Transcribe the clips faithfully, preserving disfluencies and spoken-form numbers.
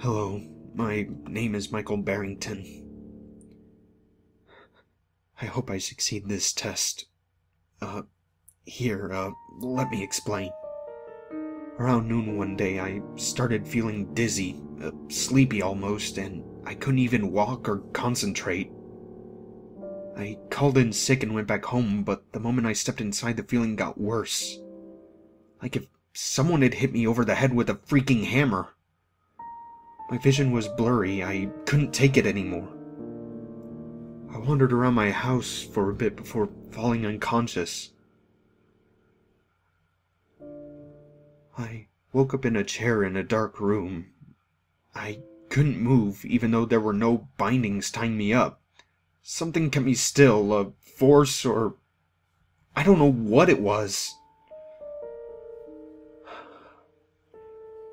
Hello, my name is Michael Barrington. I hope I succeed this test. Uh, here, uh, let me explain. Around noon one day, I started feeling dizzy, uh, sleepy almost, and I couldn't even walk or concentrate. I called in sick and went back home, but the moment I stepped inside, the feeling got worse. Like if someone had hit me over the head with a freaking hammer. My vision was blurry, I couldn't take it anymore. I wandered around my house for a bit before falling unconscious. I woke up in a chair in a dark room. I couldn't move, even though there were no bindings tying me up. Something kept me still, a force or... I don't know what it was.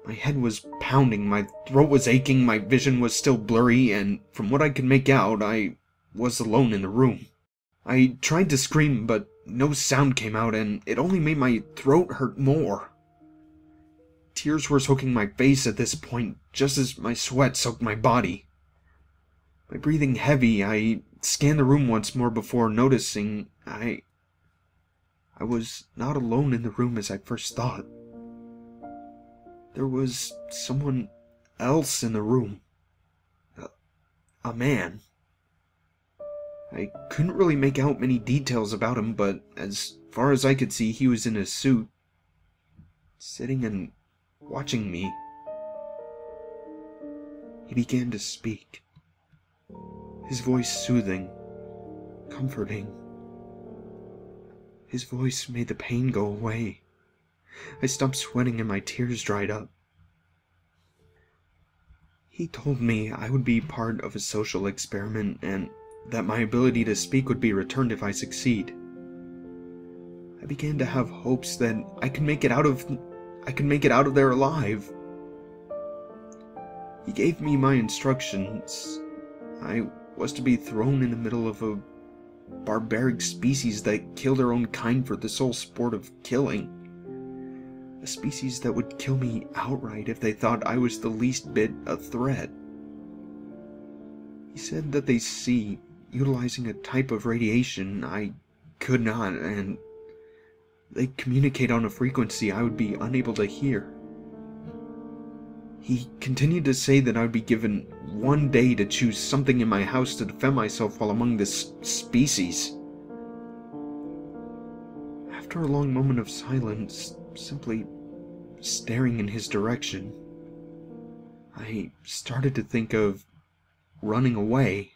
My head was pounding, my throat was aching, my vision was still blurry, and from what I could make out, I... was alone in the room. I tried to scream, but no sound came out, and it only made my throat hurt more. Tears were soaking my face at this point, just as my sweat soaked my body. My breathing heavy, I scanned the room once more before noticing I... I was not alone in the room as I first thought. There was someone else in the room. A, a man. I couldn't really make out many details about him, but as far as I could see, he was in his suit, sitting and watching me. He began to speak, his voice soothing, comforting. His voice made the pain go away. I stopped sweating and my tears dried up. He told me I would be part of a social experiment and that my ability to speak would be returned if I succeed. I began to have hopes that I could make it out of I could make it out of there alive. He gave me my instructions. I was to be thrown in the middle of a barbaric species that killed their own kind for the sole sport of killing. A species that would kill me outright if they thought I was the least bit a threat. He said that they see utilizing a type of radiation I could not, and they communicate on a frequency I would be unable to hear. He continued to say that I would be given one day to choose something in my house to defend myself while among this species. After a long moment of silence, simply staring in his direction, I started to think of running away.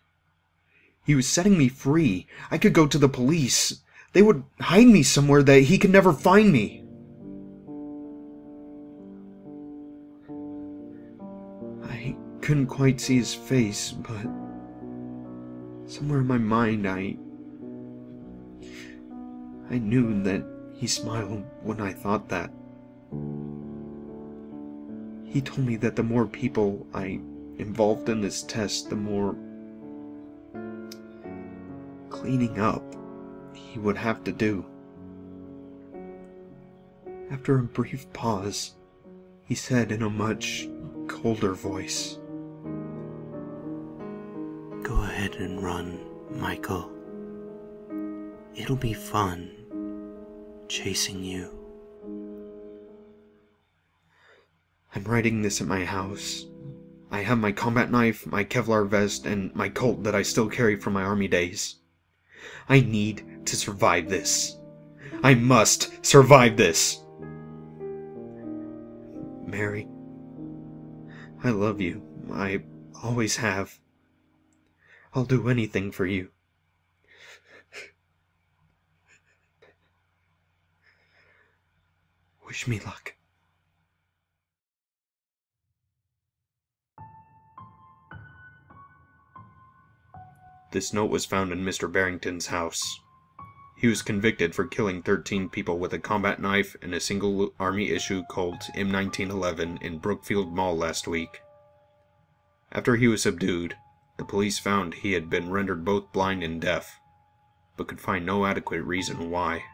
He was setting me free. I could go to the police. They would hide me somewhere that he could never find me. I couldn't quite see his face, but somewhere in my mind, I... I knew that he smiled when I thought that. He told me that the more people I involved in this test, the more cleaning up he would have to do. After a brief pause, he said in a much colder voice, "Go ahead and run, Michael. It'll be fun chasing you." I'm writing this at my house. I have my combat knife, my Kevlar vest, and my Colt that I still carry from my army days. I need to survive this. I must survive this. Mary, I love you. I always have. I'll do anything for you. Wish me luck. This note was found in Mister Barrington's house. He was convicted for killing thirteen people with a combat knife and a single army-issue Colt M nineteen eleven in Brookfield Mall last week. After he was subdued, the police found he had been rendered both blind and deaf, but could find no adequate reason why.